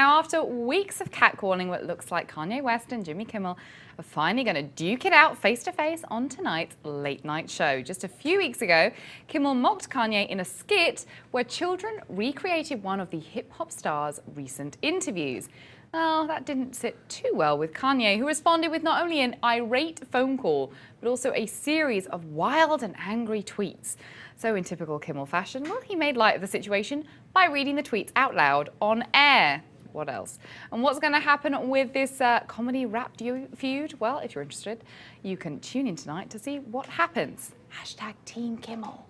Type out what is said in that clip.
Now, after weeks of catcalling, what looks like Kanye West and Jimmy Kimmel are finally going to duke it out face-to-face on tonight's late-night show. Just a few weeks ago, Kimmel mocked Kanye in a skit where children recreated one of the hip-hop star's recent interviews. Well, that didn't sit too well with Kanye, who responded with not only an irate phone call, but also a series of wild and angry tweets. So in typical Kimmel fashion, well, he made light of the situation by reading the tweets out loud on air. What else? And what's going to happen with this comedy rap feud? Well, if you're interested, you can tune in tonight to see what happens. #TeamKimmel.